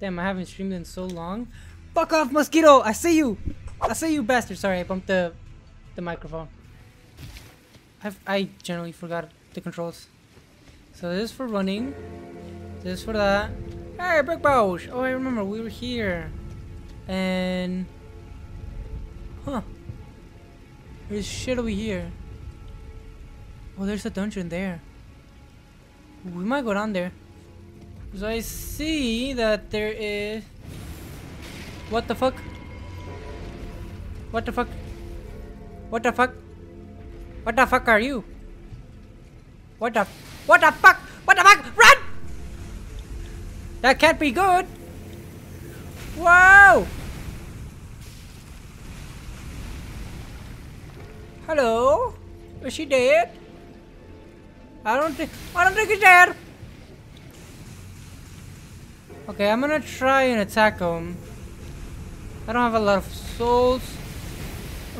Damn, I haven't streamed in so long. Fuck off, mosquito! I see you! I see you, bastard! Sorry, I bumped the microphone. I generally forgot the controls. So this is for running. This is for that. Hey, Brick Bosch! Oh, I remember, we were here. And... huh. There's shit over here. Oh, there's a dungeon there. We might go down there. So I see that there is... what the fuck? What the fuck? What the fuck? What the fuck are you? What the fuck? What the fuck? Run! That can't be good! Whoa! Hello? Is she dead? I don't think he's dead! Okay, I'm gonna try and attack him. I don't have a lot of souls.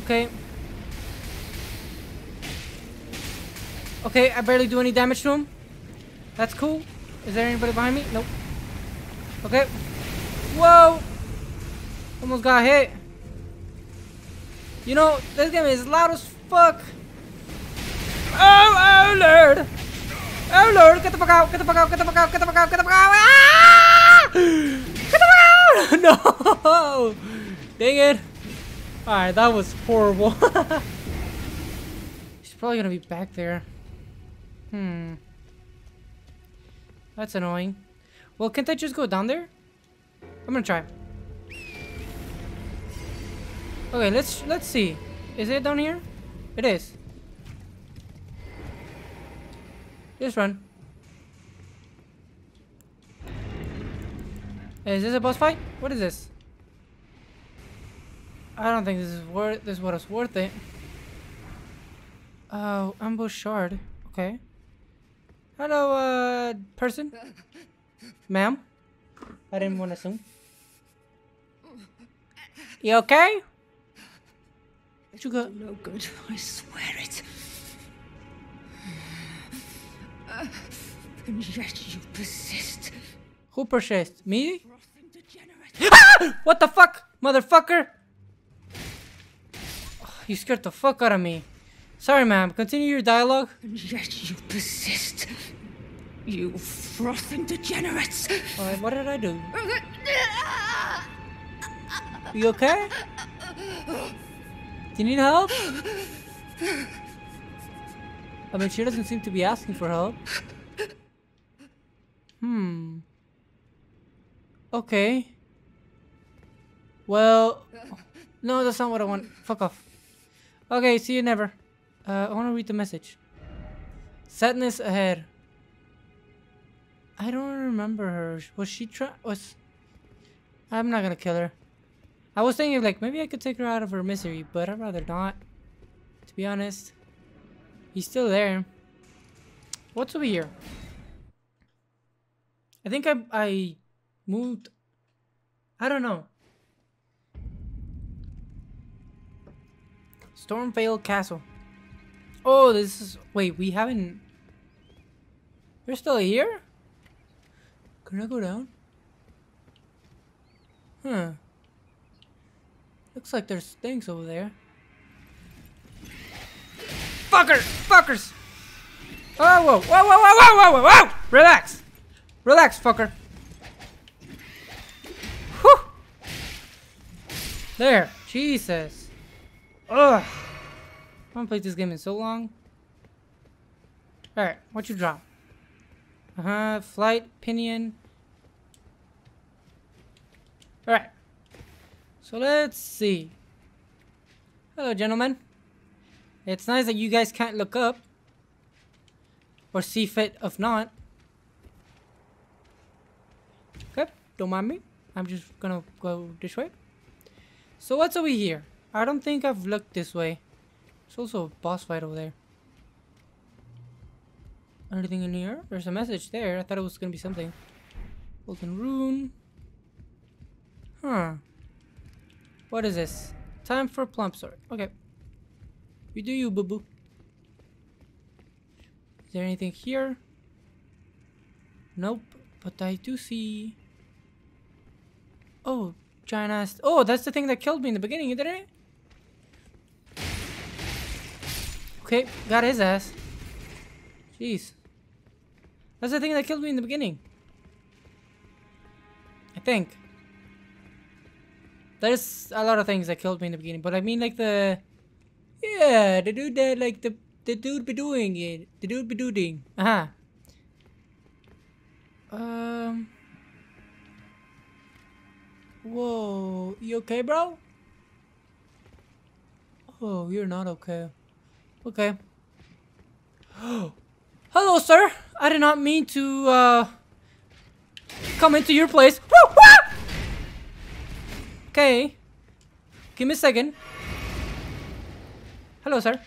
Okay. Okay, I barely do any damage to him. That's cool. Is there anybody behind me? Nope. Okay. Whoa! Almost got hit. You know, this game is loud as fuck. Oh, oh lord! Oh lord! Get the fuck out! Get the fuck out! Get the fuck out! Get the fuck out! Get the fuck out! Ah! Get the fuck out! No! Dang it! Alright, that was horrible. She's probably gonna be back there. Hmm. That's annoying. Well, can't I just go down there? I'm gonna try. Okay, let's see. Is it down here? It is. Just run. Is this a boss fight? What is this? I don't think this was worth it. Oh, ambush shard. Okay. Hello, person. Ma'am. I didn't want to assume. You okay? It's no good. I swear it. And yet you persist. Who persists? Me? Ah! What the fuck, motherfucker? Oh, you scared the fuck out of me. Sorry, ma'am. Continue your dialogue. And yet you persist. You frothing degenerates. Alright, what did I do? You okay? Do you need help? I mean, she doesn't seem to be asking for help. Hmm. Okay. Well... no, that's not what I want. Fuck off. Okay, see you never. I want to read the message. Sadness ahead. I don't remember her. Was she I'm not gonna kill her. I was thinking, like, maybe I could take her out of her misery, but I'd rather not. To be honest. He's still there. What's over here? I think I moved. I don't know. Stormvale Castle. Oh, this is... wait, we haven't... you're still here? Can I go down? Huh. Looks like there's things over there. Fucker! Fuckers! Oh, whoa! Whoa, whoa, whoa, whoa, whoa, whoa! Relax! Relax, fucker! Whew! There! Jesus! Ugh! I haven't played this game in so long. Alright, what you drop? Uh-huh, flight, pinion. Alright. So let's see. Hello, gentlemen. It's nice that you guys can't look up. Or see fit if not. Okay, don't mind me. I'm just gonna go this way. So what's over here? I don't think I've looked this way. There's also a boss fight over there. Anything in here? There's a message there. I thought it was gonna be something. Golden rune. Huh. What is this? Time for plump sword. Okay. You do you, boo-boo. Is there anything here? Nope. But I do see... Oh, giant ass. Oh, that's the thing that killed me in the beginning, didn't it? Okay, got his ass. Jeez. That's the thing that killed me in the beginning. I think. There's a lot of things that killed me in the beginning, but I mean like the... Yeah, the dude that like the dude be doing it. The dude be dooding. Uh-huh. Whoa, you okay, bro? Oh, you're not okay. Okay. Hello, sir. I did not mean to come into your place. Okay. Give me a second. Hello, sir.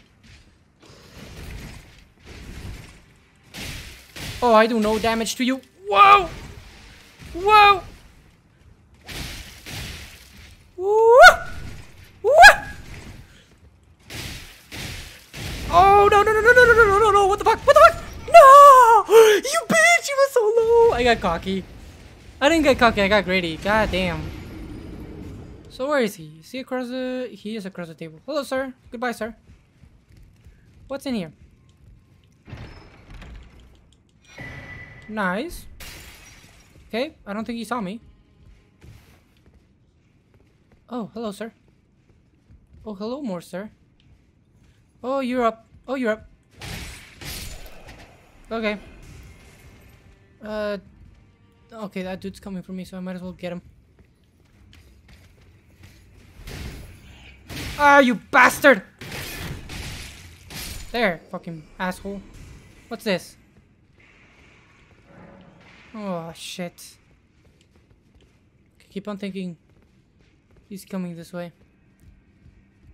Oh, I do no damage to you. Whoa! Whoa! Woo! Woo! Oh no no no no no no no no no! What the fuck? What the fuck? No! You bitch! You were so low. I got cocky. I didn't get cocky. I got greedy. God damn. So where is he? Is he across the? He is across the table. Hello, sir. Goodbye, sir. What's in here? Nice. Okay, I don't think he saw me. Oh, hello, sir. Oh, hello, more, sir. Oh, you're up. Oh, you're up. Okay. Okay, that dude's coming for me, so I might as well get him. Ah, you bastard! There, fucking asshole. What's this? Oh, shit. I keep on thinking... He's coming this way.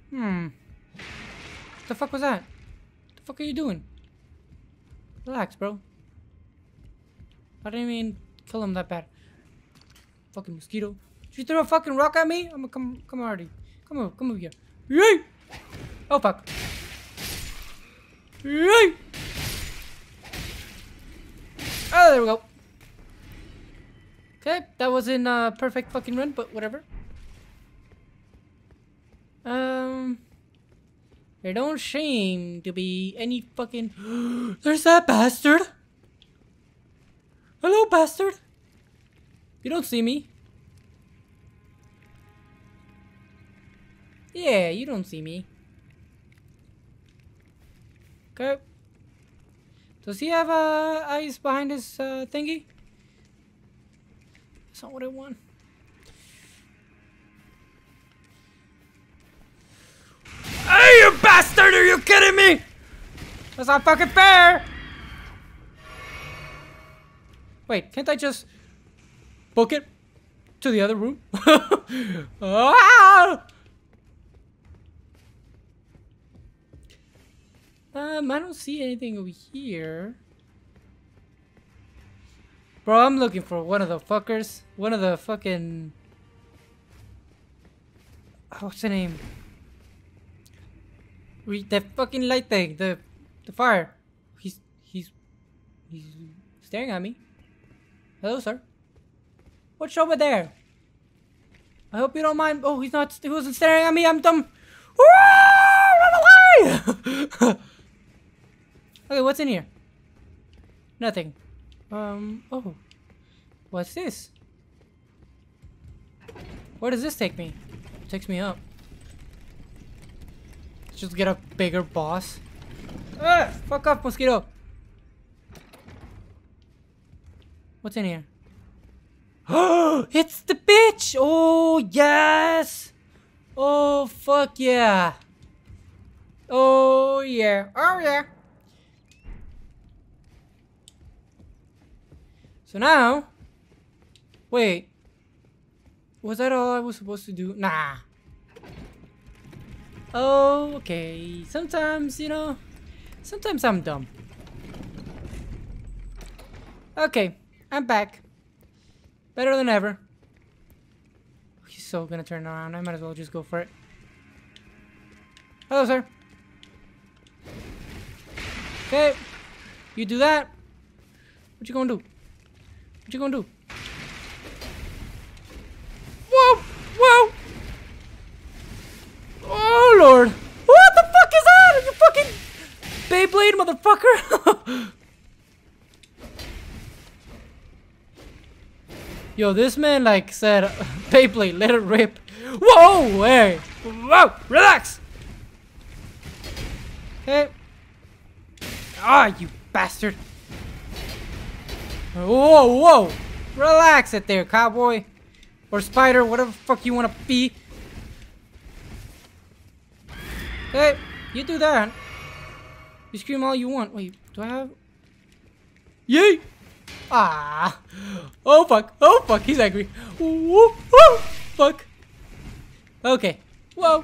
Hmm. What the fuck was that? What the fuck are you doing? Relax, bro. I didn't even kill him that bad. Fucking mosquito. Did you throw a fucking rock at me? I'm gonna come already. Come over here. Yay! Oh, fuck. Yay! Oh, there we go. Okay, that wasn't a perfect fucking run, but whatever. There don't seem to be any fucking... There's that bastard! Hello, bastard! You don't see me. Yeah, you don't see me. Okay. Does he have eyes behind his thingy? That's not what I want. Hey, you bastard! Are you kidding me? That's not fucking fair! Wait, can't I just book it to the other room? Ah! I don't see anything over here. Bro, I'm looking for one of the fuckers. One of the fucking... What's the name? Read that fucking light thing, the fire. He's staring at me. Hello, sir. What's over there? I hope you don't mind. Oh, he's not. He wasn't staring at me. I'm dumb. Run away! Okay, what's in here? Nothing. Oh, what's this? Where does this take me? It takes me up. Just get a bigger boss. Fuck off, mosquito. What's in here? Oh, it's the bitch. Oh, yes. Oh, fuck yeah. Oh, yeah. Oh, yeah. So now, wait. Was that all I was supposed to do? Nah. Oh, okay. Sometimes, you know, sometimes I'm dumb. Okay, I'm back. Better than ever. He's so gonna turn around. I might as well just go for it. Hello, sir. Okay, you do that. What you gonna do? What you gonna do? motherfucker! Yo, this man like said, Beyblade, let it rip. Whoa, hey! Whoa, relax! Hey! Ah, you bastard! Whoa, whoa! Relax it there, cowboy! Or spider, whatever the fuck you wanna be! Hey, you do that! You scream all you want. Wait, do I have... Yay! Ah! Oh fuck! Oh fuck! He's angry! Whoop! Oh! Fuck! Okay. Whoa!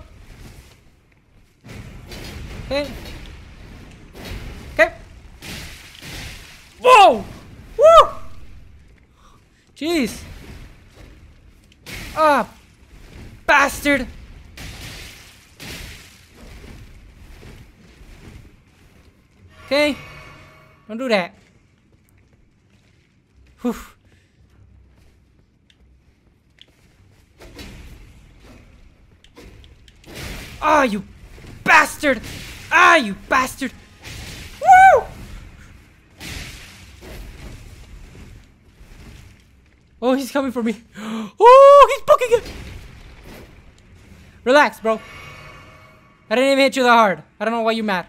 Hey! Okay! Whoa! Woo! Jeez! Ah! Bastard! Okay! Don't do that! Whew! Ah, you bastard! Ah, you bastard! Woo! Oh, he's coming for me. Oh, he's poking it! Relax, bro. I didn't even hit you that hard. I don't know why you're mad.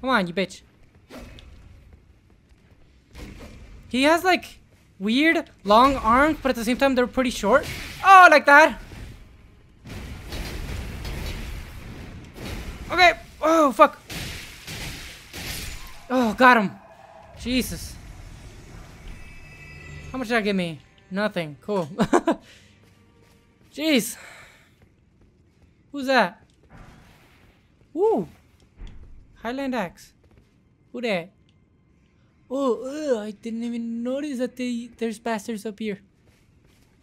Come on, you bitch. He has like weird long arms, but at the same time they're pretty short. Oh, like that. Okay. Oh, fuck. Oh, got him. Jesus. How much did that give me? Nothing. Cool. Jeez. Who's that? Ooh. Highland axe. Who that? Oh, I didn't even notice that there's bastards up here.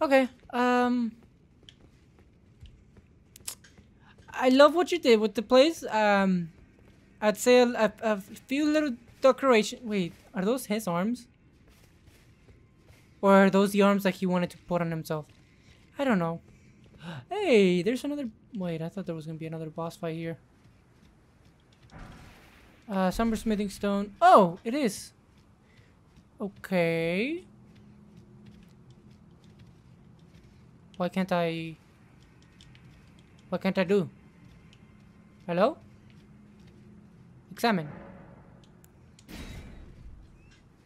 Okay. I love what you did with the place. I'd say a few little decoration. Wait, are those his arms? Or are those the arms that he wanted to put on himself? I don't know. Hey, there's another... Wait, I thought there was going to be another boss fight here. Summer Smithing Stone. Oh, it is. Okay. Why can't I... What can't I do? Hello? Examine.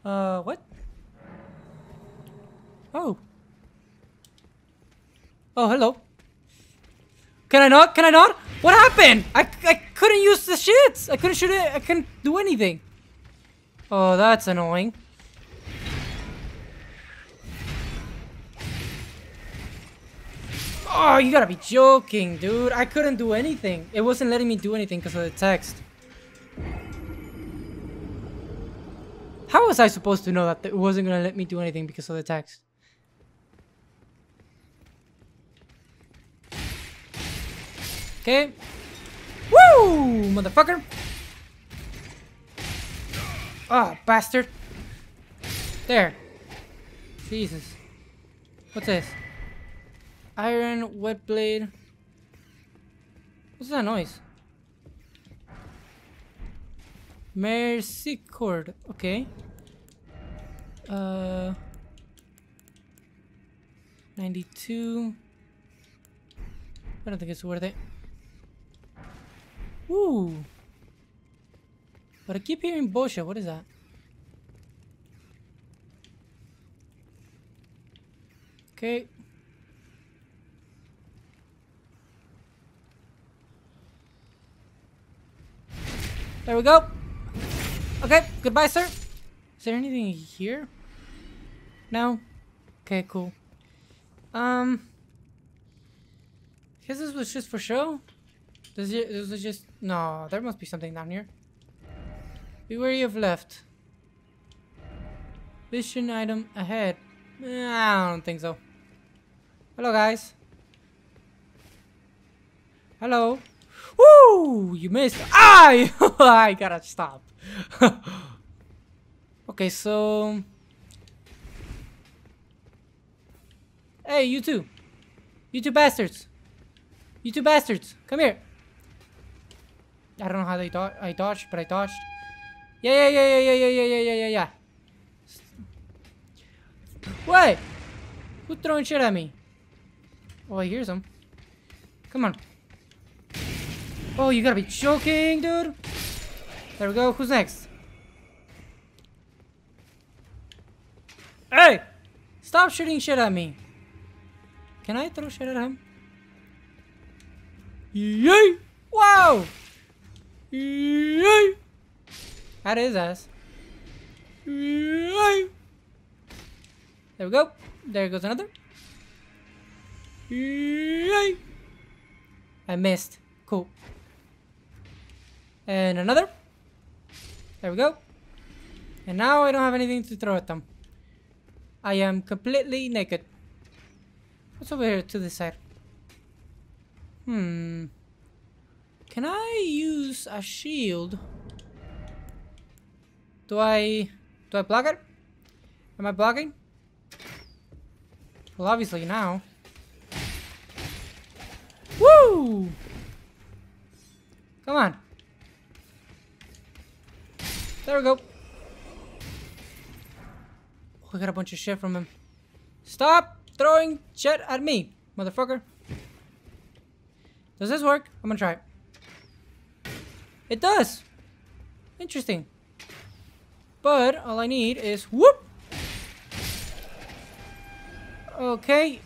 What? Oh. Oh, hello. Can I not? Can I not? What happened? I couldn't use the shits. I couldn't shoot it. I couldn't do anything. Oh, that's annoying. Oh, you gotta be joking, dude. I couldn't do anything. It wasn't letting me do anything because of the text. How was I supposed to know that it wasn't gonna let me do anything because of the text? Okay. Woo! Motherfucker! Ah, bastard! There. Jesus. What's this? Iron wet blade. What's that noise? Mercy cord. Okay. 92. I don't think it's worth it. Ooh. But I keep hearing bullshit. What is that? Okay. There we go. Okay. Goodbye, sir. Is there anything here? No? Okay, cool. I guess this was just for show. This was just... No, there must be something down here. Be wary of left. Vision item ahead. I don't think so. Hello, guys. Hello. Woo! You missed. I. I gotta stop. Okay, so... Hey, you two. You two bastards. You two bastards, come here. I don't know how they dodged, but I dodged. Yeah. What? Who's throwing shit at me? Oh, I hear some. Come on. Oh, you gotta be joking, dude. There we go. Who's next? Hey! Stop shooting shit at me. Can I throw shit at him? Yay! Wow! Yay! That is us. Yay! There we go. There goes another. Yay! I missed. Cool. And another. There we go. And now I don't have anything to throw at them. I am completely naked. What's over here to this side? Can I use a shield? Do I block it? Am I blocking? Well, obviously now. Woo! Come on. There we go. Oh, I got a bunch of shit from him. Stop throwing shit at me, motherfucker. Does this work? I'm gonna try it. It does. Interesting. But all I need is whoop. Okay.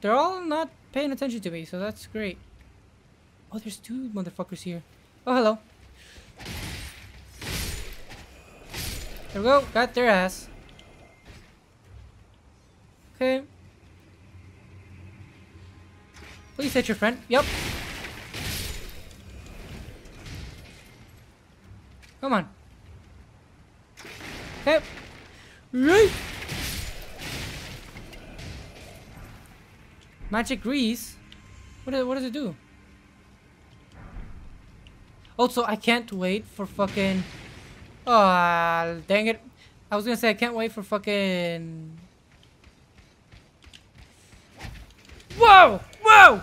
They're all not paying attention to me, so that's great. Oh, there's two motherfuckers here. Oh, hello. There we go. Got their ass. Okay. Please hit your friend. Yep. Come on. Okay. Magic grease. What does it do? Also, I can't wait for fucking... Oh, dang it. I was gonna say I can't wait for fucking... Whoa! Whoa!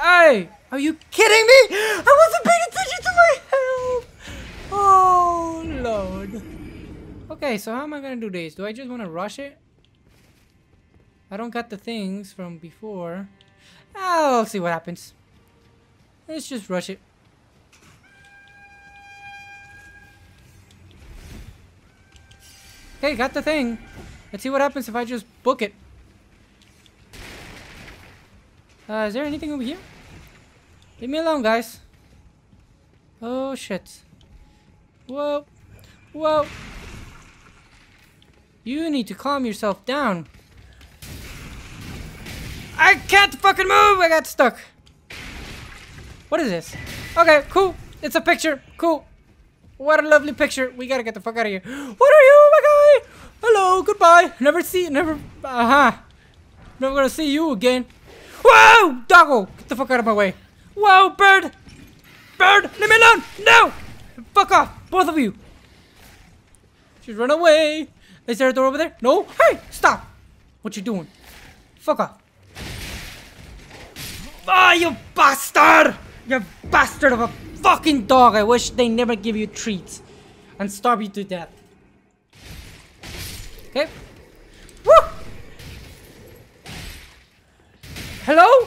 Hey! Are you kidding me? I wasn't paying attention to my health! Oh, Lord. Okay, so how am I gonna do this? Do I just wanna rush it? I don't got the things from before. I'll see what happens. Let's just rush it. Okay, got the thing. Let's see what happens if I just book it. Is there anything over here? Leave me alone, guys. Oh, shit. Whoa. Whoa. You need to calm yourself down. I can't fucking move! I got stuck. What is this? Okay, cool. It's a picture. Cool. What a lovely picture. We gotta get the fuck out of here. What are you, my guy? Hello, goodbye. Never gonna see you again. Whoa, doggo. Get the fuck out of my way. Whoa, bird. Bird, leave me alone. No. Fuck off, both of you. Just run away. Is there a door over there? No. Hey, stop. What you doing? Fuck off. Ah, oh, you bastard. You bastard of a... Fucking dog, I wish they never give you treats and starve you to death. Okay. Woo! Hello?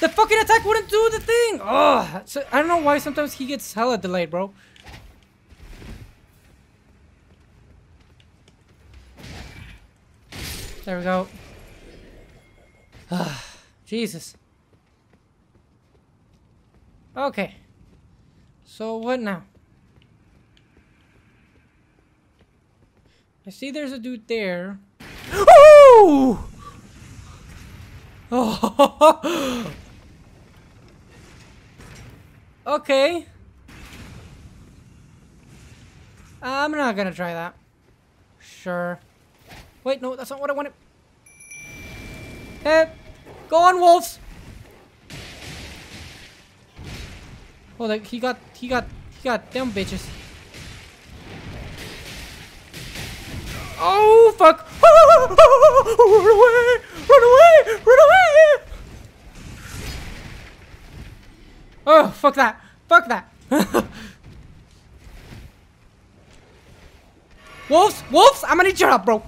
The fucking attack wouldn't do the thing! Oh, so I don't know why sometimes he gets hella delayed, bro. There we go. Jesus. Okay. So what now? I see there's a dude there. Oh! Oh! Okay. I'm not gonna try that. Sure. Wait, no, that's not what I wanted. Hey, go on, wolves! Oh, like he got them bitches. Oh, fuck. Run away, run away, run away. Oh, fuck that! Fuck that! Wolves! Wolves! I'm gonna need your help, bro!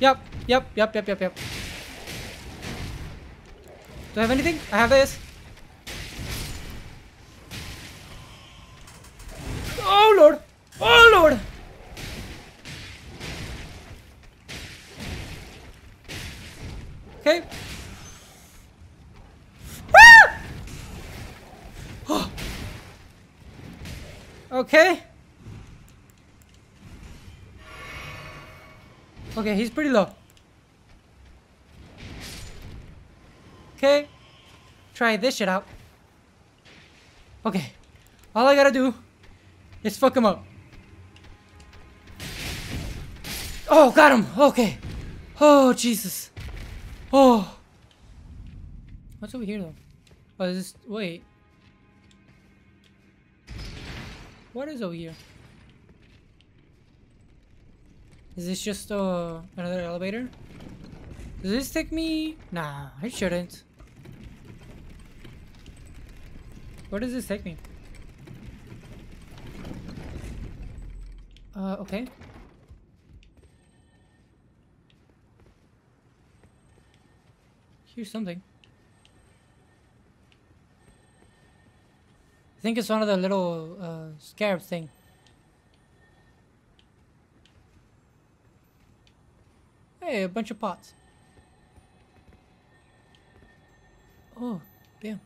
Yep. Do I have anything? I have this. Oh, Lord! Oh, Lord! Okay. Ah! Okay. Okay, he's pretty low. Okay. Try this shit out. Okay. All I gotta do is fuck him up. Oh, got him. Okay. Oh, Jesus. Oh. What's over here though? Oh, is this... Wait. What is over here? Is this just another elevator? Does this take me? Nah, it shouldn't. Where does this take me? Okay. Here's something. I think it's one of the little scarab thing. Hey, a bunch of pots. Oh, damn.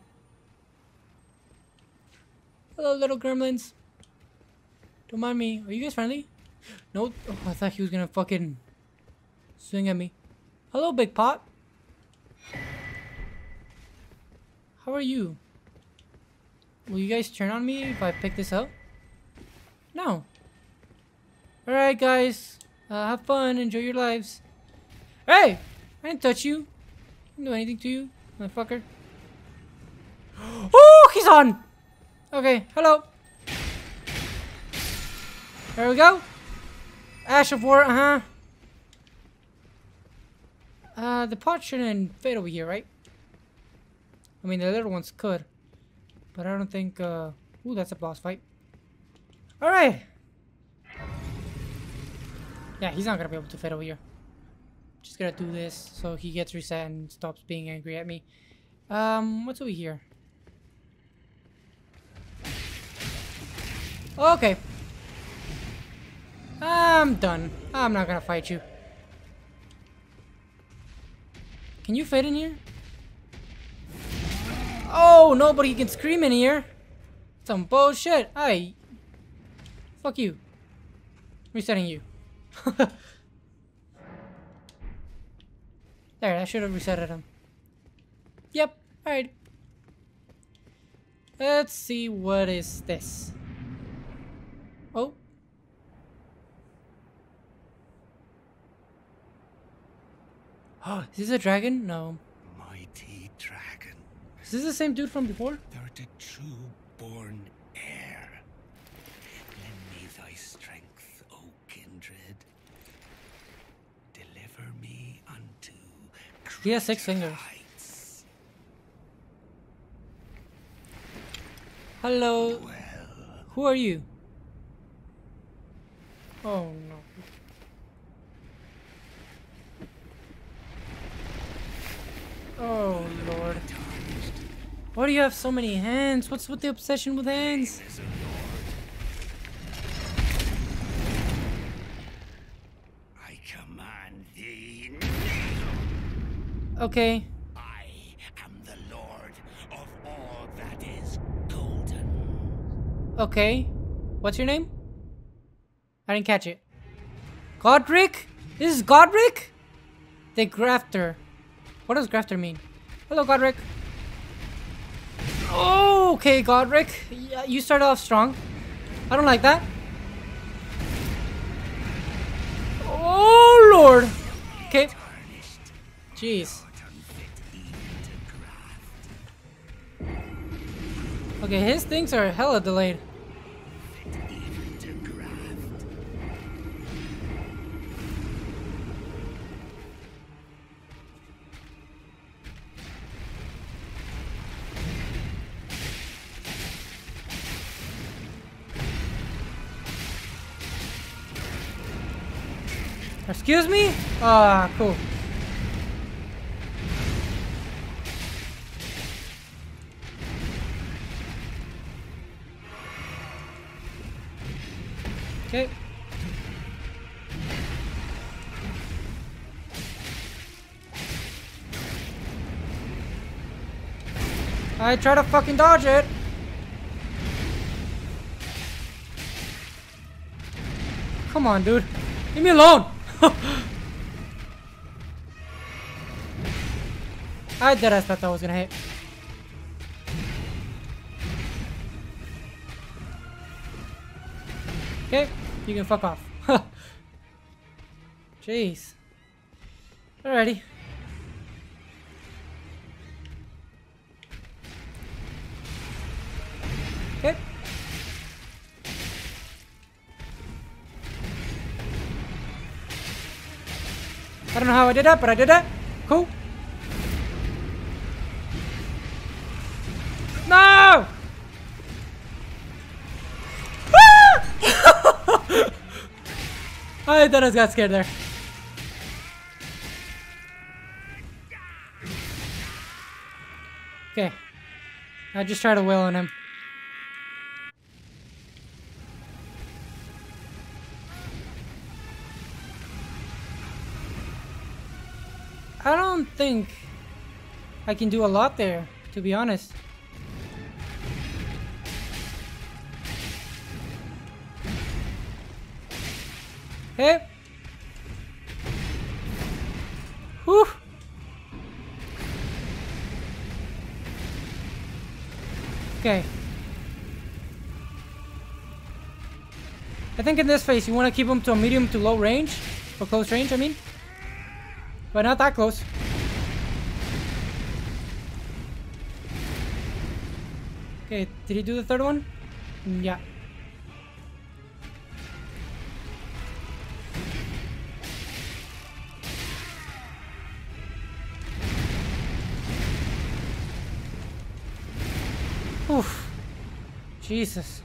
Hello, little gremlins. Don't mind me. Are you guys friendly? No. Oh, I thought he was gonna fucking swing at me. Hello, big pot. How are you? Will you guys turn on me if I pick this up? No. Alright, guys. Have fun. Enjoy your lives. Hey! I didn't touch you. I didn't do anything to you, motherfucker. Oh, he's on! Okay, hello. There we go. Ash of War, the pot shouldn't fit over here, right? I mean, the little ones could. But I don't think, Ooh, that's a boss fight. Alright! Yeah, he's not gonna be able to fit over here. Just gotta do this so he gets reset and stops being angry at me. What's over here? Okay. I'm done. I'm not gonna fight you. Can you fit in here? Oh, nobody can scream in here. Some bullshit. Hey. Fuck you. Resetting you. There, I should have resetted him. Yep, alright. Let's see what is this. Oh. Oh, is this a dragon? No. Mighty dragon. Is this the same dude from before? Thou art a true born heir. Lend me thy strength, O kindred. Deliver me unto... He has 6 fingers. Heights. Hello. Well. Who are you? Oh no. Oh Lord. Why do you have so many hands? What's with the obsession with hands? I command thee. Okay. I am the Lord of all that is golden. Okay. What's your name? I didn't catch it. Godric? This is Godric? The Grafter. What does Grafter mean? Hello, Godric. Oh, okay, Godric. Yeah, you started off strong. I don't like that. Oh, Lord. Okay. Jeez. Okay, his things are hella delayed. Excuse me? Ah, cool. Okay. I try to fucking dodge it. Come on, dude. Leave me alone. I deadass thought that was gonna hit. Okay, you can fuck off. Jeez. Alrighty. Okay. I don't know how I did that, but I did that. Cool. No! I thought I got scared there. Okay. I just tried to wail on him. I don't think I can do a lot there, to be honest. Hey. Whew. Okay. I think in this phase you want to keep them to a medium to low range, or close range, I mean. But not that close. Okay, did he do the third one? Yeah. Oof. Jesus.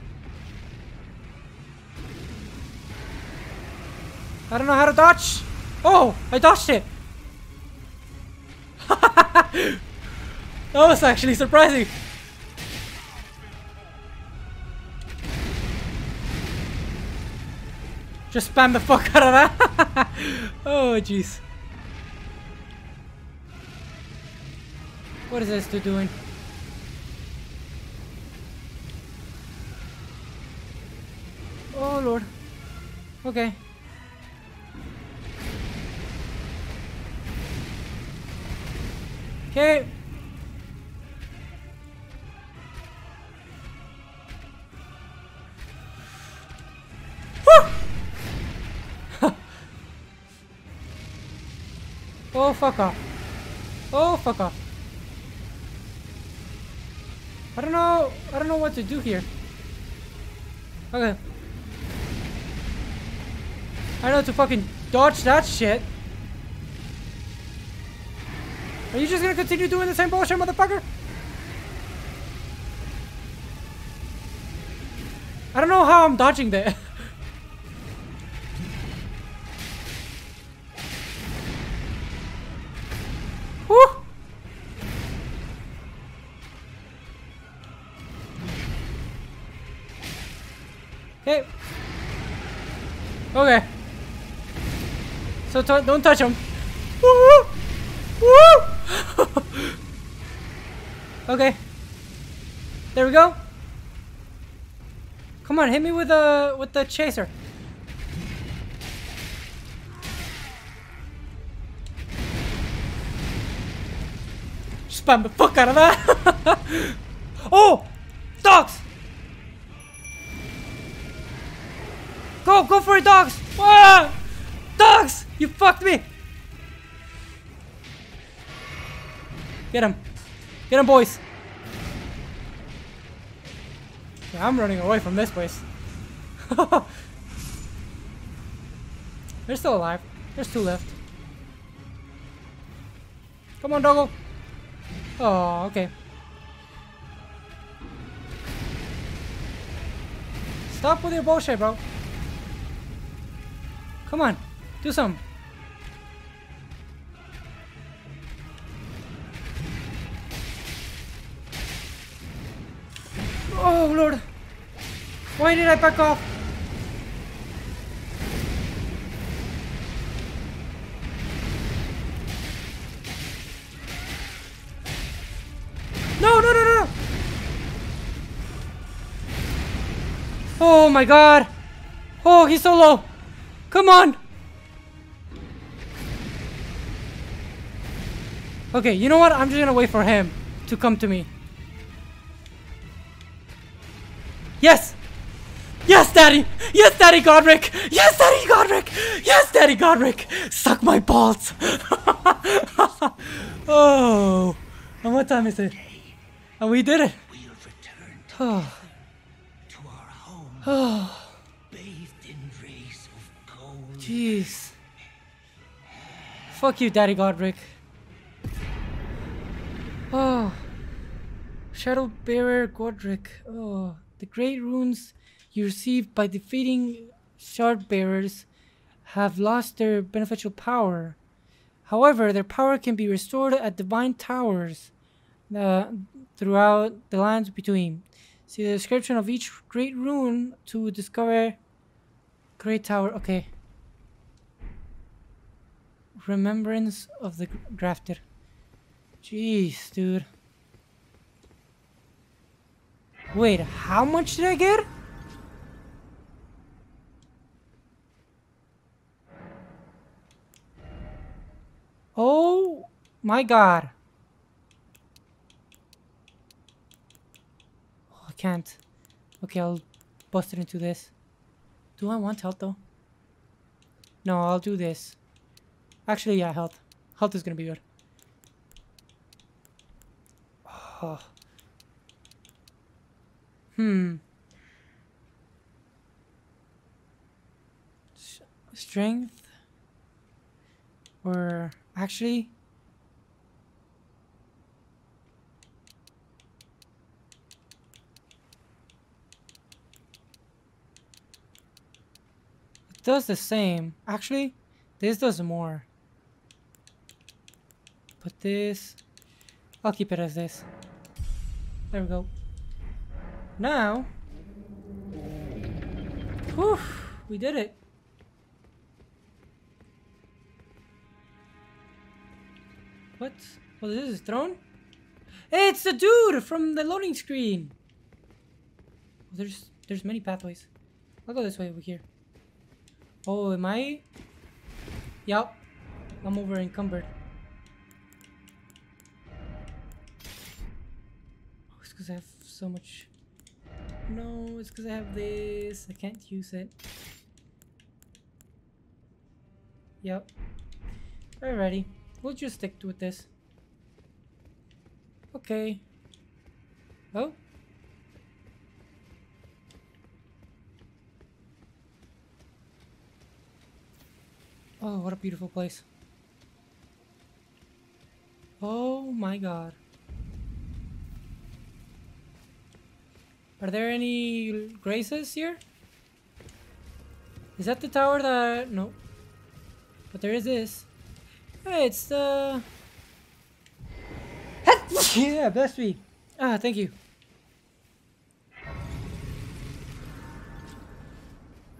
I don't know how to dodge. Oh, I dodged it. That was actually surprising. Just spam the fuck out of that. Oh, jeez. What is this dude doing? Oh, Lord. Okay. Okay. Oh, fuck off. Oh, fuck off. I don't know what to do here. Okay. I know to fucking dodge that shit. Are you just gonna continue doing the same bullshit, motherfucker? I don't know how I'm dodging that. Woo! Okay. Okay. So don't touch him. Woo! Woo! Okay. There we go. Come on, hit me with the chaser. Spam the fuck out of that. Oh! Dogs! Go! Go for it, dogs! Ah! Dogs! You fucked me! Get him. Get him, boys. Yeah, I'm running away from this place. They're still alive. There's two left. Come on, doggo. Oh, okay. Stop with your bullshit, bro. Come on. Do something. Oh Lord! Why did I back off? No, no, no, no! Oh my God! Oh, he's so low! Come on! Okay, you know what? I'm just gonna wait for him to come to me. Yes! Yes, Daddy! Yes, Daddy Godric! Yes, Daddy Godric! Yes, Daddy Godric! Suck my balls! Oh! And what time is it? And we did it! We'll return to our home, bathed in rays of gold. Jeez. Fuck you, Daddy Godric. Oh. Shadowbearer Godric. Oh. The great runes you received by defeating Shardbearers have lost their beneficial power. However, their power can be restored at Divine Towers throughout the lands between. See the description of each great rune to discover Great Tower. Okay. Remembrance of the Grafter. Jeez, dude. Wait, how much did I get? Oh my God. Oh, I can't. Okay, I'll bust it into this. Do I want health though? No, I'll do this. Actually, yeah, health. Health is gonna be good. Oh. Strength, or actually, it does the same. Actually, this does more. But this, I'll keep it as this. There we go. Now, whew, we did it. What? Well, this is thrown. Hey, it's the dude from the loading screen. There's many pathways. I'll go this way over here. Oh, am I? Yup, I'm over encumbered. Oh, it's because I have so much. No, it's because I have this. I can't use it. Yep. Alrighty. We'll just stick with this. Okay. Oh. Oh, what a beautiful place. Oh my God. Are there any graces here? Is that the tower that... No. But there is this. Hey, it's the... Yeah, bless me. Ah, thank you.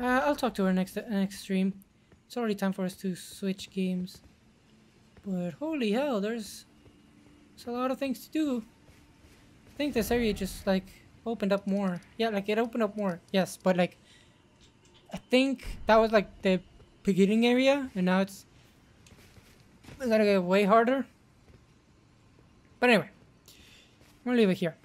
I'll talk to her next stream. It's already time for us to switch games. But holy hell, there's a lot of things to do. I think this area just like... opened up more. Yeah, like it opened up more. Yes, but like I think that was like the beginning area and now it's gonna get way harder. But anyway, I'm gonna leave it here.